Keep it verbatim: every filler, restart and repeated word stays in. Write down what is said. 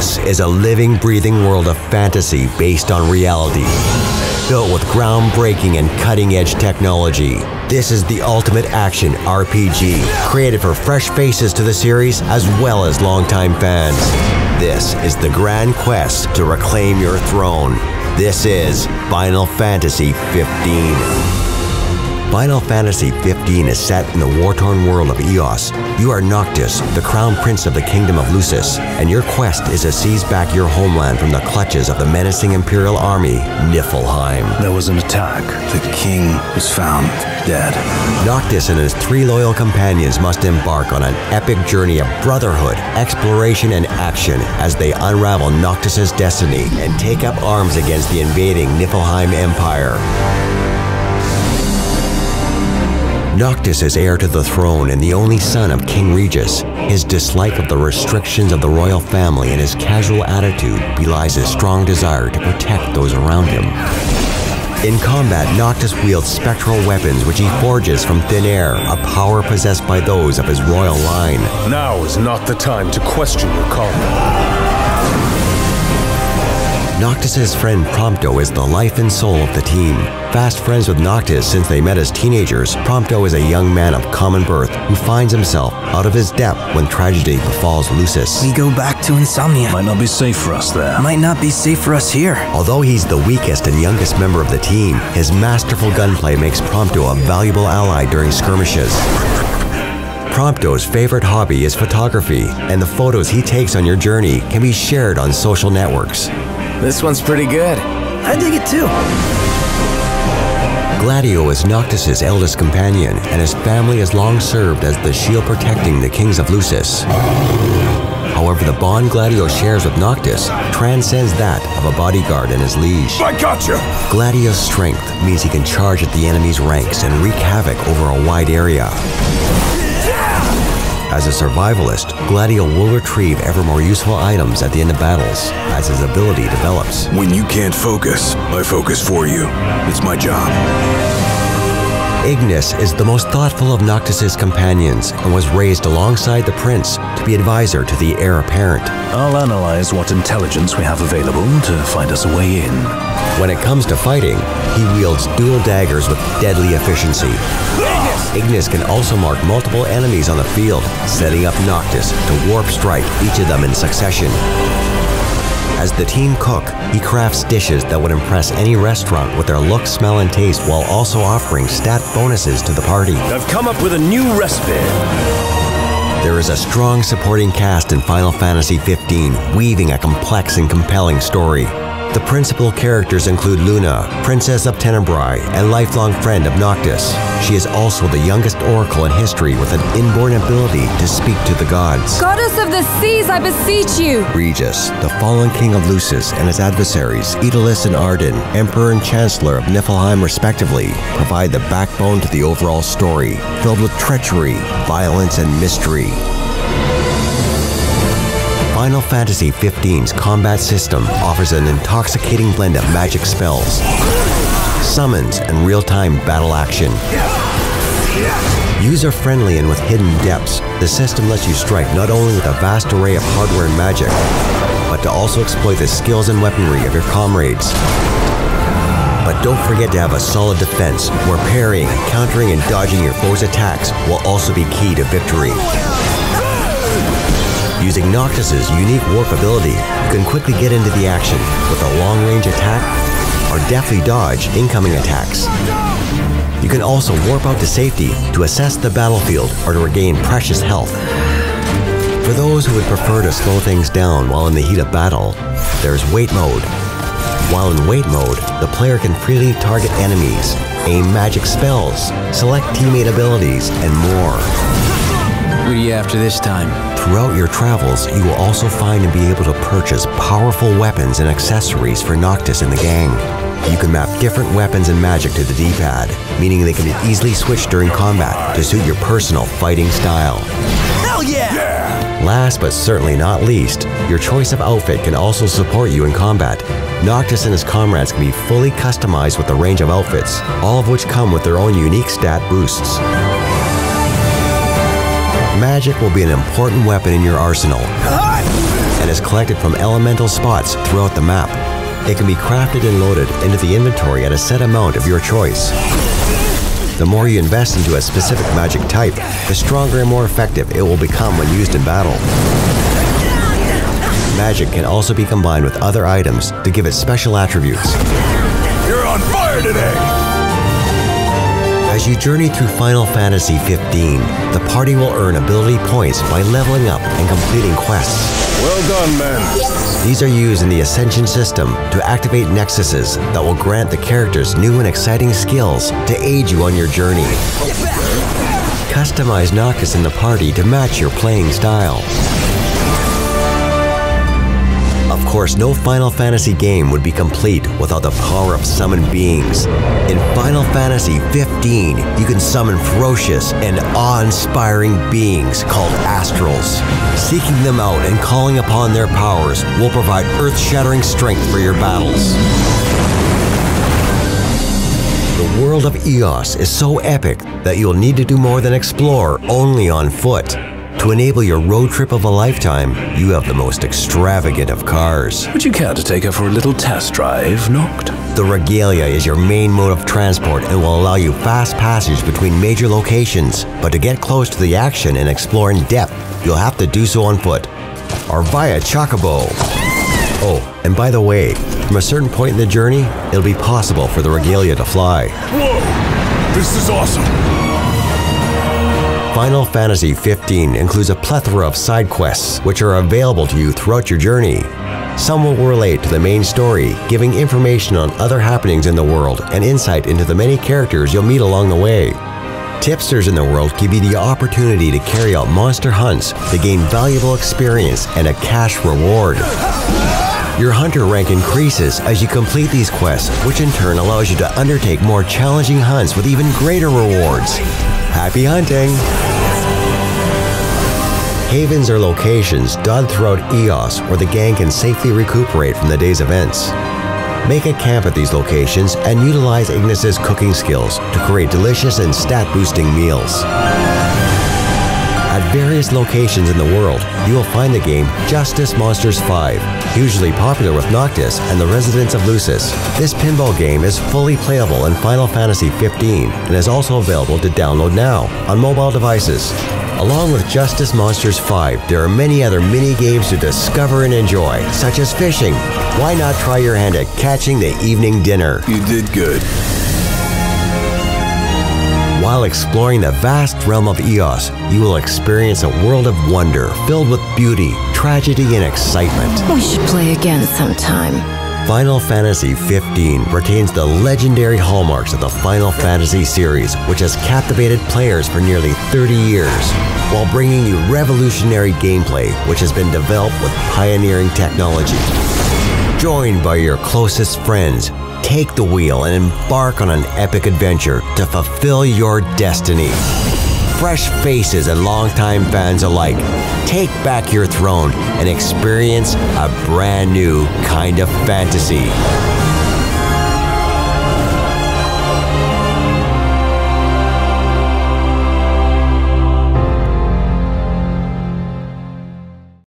Noctis is a living, breathing world of fantasy based on reality. Built with groundbreaking and cutting-edge technology, this is the ultimate action R P G, created for fresh faces to the series as well as longtime fans. This is the grand quest to reclaim your throne. This is Final Fantasy fifteen. Final Fantasy fifteen is set in the war-torn world of Eos. You are Noctis, the crown prince of the kingdom of Lucis, and your quest is to seize back your homeland from the clutches of the menacing imperial army, Niflheim. There was an attack. The king was found dead. Noctis and his three loyal companions must embark on an epic journey of brotherhood, exploration, and action as they unravel Noctis' destiny and take up arms against the invading Niflheim Empire. Noctis is heir to the throne and the only son of King Regis. His dislike of the restrictions of the royal family and his casual attitude belies his strong desire to protect those around him. In combat, Noctis wields spectral weapons which he forges from thin air, a power possessed by those of his royal line. Now is not the time to question your calling. Noctis' friend Prompto is the life and soul of the team. Fast friends with Noctis since they met as teenagers, Prompto is a young man of common birth who finds himself out of his depth when tragedy befalls Lucis. We go back to Insomnia. Might not be safe for us there. Might not be safe for us here. Although he's the weakest and youngest member of the team, his masterful gunplay makes Prompto a valuable ally during skirmishes. Prompto's favorite hobby is photography, and the photos he takes on your journey can be shared on social networks. This one's pretty good. I dig it too. Gladio is Noctis' eldest companion, and his family has long served as the shield protecting the kings of Lucis. However, the bond Gladio shares with Noctis transcends that of a bodyguard and his liege. I gotcha! Gladio's strength means he can charge at the enemy's ranks and wreak havoc over a wide area. As a survivalist, Gladio will retrieve ever more useful items at the end of battles, as his ability develops. When you can't focus, I focus for you. It's my job. Ignis is the most thoughtful of Noctis' companions and was raised alongside the prince to be advisor to the heir apparent. I'll analyze what intelligence we have available to find us a way in. When it comes to fighting, he wields dual daggers with deadly efficiency. Ignis can also mark multiple enemies on the field, setting up Noctis to warp strike each of them in succession. As the team cook, he crafts dishes that would impress any restaurant with their look, smell, and taste, while also offering stat bonuses to the party. I've come up with a new recipe. There is a strong supporting cast in Final Fantasy fifteen, weaving a complex and compelling story. The principal characters include Luna, Princess of Tenebrae, and lifelong friend of Noctis. She is also the youngest oracle in history with an inborn ability to speak to the gods. Goddess of the seas, I beseech you! Regis, the fallen king of Lucis, and his adversaries, Aedalus and Arden, Emperor and Chancellor of Niflheim respectively, provide the backbone to the overall story, filled with treachery, violence, and mystery. Final Fantasy fifteen's combat system offers an intoxicating blend of magic spells, summons, and real-time battle action. User-friendly and with hidden depths, the system lets you strike not only with a vast array of hardware and magic, but to also exploit the skills and weaponry of your comrades. But don't forget to have a solid defense, where parrying, countering, and dodging your foes' attacks will also be key to victory. Using Noctis' unique warp ability, you can quickly get into the action with a long-range attack or deftly dodge incoming attacks. You can also warp out to safety to assess the battlefield or to regain precious health. For those who would prefer to slow things down while in the heat of battle, there's wait mode. While in wait mode, the player can freely target enemies, aim magic spells, select teammate abilities, and more. What are you after this time? Throughout your travels, you will also find and be able to purchase powerful weapons and accessories for Noctis and the gang. You can map different weapons and magic to the D-pad, meaning they can be easily switched during combat to suit your personal fighting style. Hell yeah! yeah! Last but certainly not least, your choice of outfit can also support you in combat. Noctis and his comrades can be fully customized with a range of outfits, all of which come with their own unique stat boosts. Magic will be an important weapon in your arsenal, and and is collected from elemental spots throughout the map. It can be crafted and loaded into the inventory at a set amount of your choice. The more you invest into a specific magic type, the stronger and more effective it will become when used in battle. Magic can also be combined with other items to give it special attributes. You're on fire today! As you journey through Final Fantasy fifteen, the party will earn ability points by leveling up and completing quests. Well done, man! These are used in the Ascension system to activate nexuses that will grant the characters new and exciting skills to aid you on your journey. Customize Noctis in the party to match your playing style. Of course, no Final Fantasy game would be complete without the power of summoned beings. In Final Fantasy fifteen, you can summon ferocious and awe-inspiring beings called Astrals. Seeking them out and calling upon their powers will provide earth-shattering strength for your battles. The world of Eos is so epic that you'll need to do more than explore only on foot. To enable your road trip of a lifetime, you have the most extravagant of cars. Would you care to take her for a little test drive, Noct? The Regalia is your main mode of transport and will allow you fast passage between major locations. But to get close to the action and explore in depth, you'll have to do so on foot or via Chocobo. Oh, and by the way, from a certain point in the journey, it'll be possible for the Regalia to fly. Whoa! This is awesome! Final Fantasy fifteen includes a plethora of side quests which are available to you throughout your journey. Some will relate to the main story, giving information on other happenings in the world and insight into the many characters you'll meet along the way. Tipsters in the world give you the opportunity to carry out monster hunts to gain valuable experience and a cash reward. Your hunter rank increases as you complete these quests, which in turn allows you to undertake more challenging hunts with even greater rewards. Happy hunting! Havens are locations dotted throughout Eos where the gang can safely recuperate from the day's events. Make a camp at these locations and utilize Ignis's cooking skills to create delicious and stat-boosting meals. At various locations in the world, you will find the game Justice Monsters five, hugely popular with Noctis and the residents of Lucis. This pinball game is fully playable in Final Fantasy fifteen and is also available to download now on mobile devices. Along with Justice Monsters five, there are many other mini-games to discover and enjoy, such as fishing. Why not try your hand at catching the evening dinner? You did good. While exploring the vast realm of Eos, you will experience a world of wonder filled with beauty, tragedy, and excitement. We should play again sometime. Final Fantasy fifteen retains the legendary hallmarks of the Final Fantasy series, which has captivated players for nearly thirty years, while bringing you revolutionary gameplay, which has been developed with pioneering technology. Joined by your closest friends, take the wheel and embark on an epic adventure to fulfill your destiny. Fresh faces and longtime fans alike, take back your throne and experience a brand new kind of fantasy.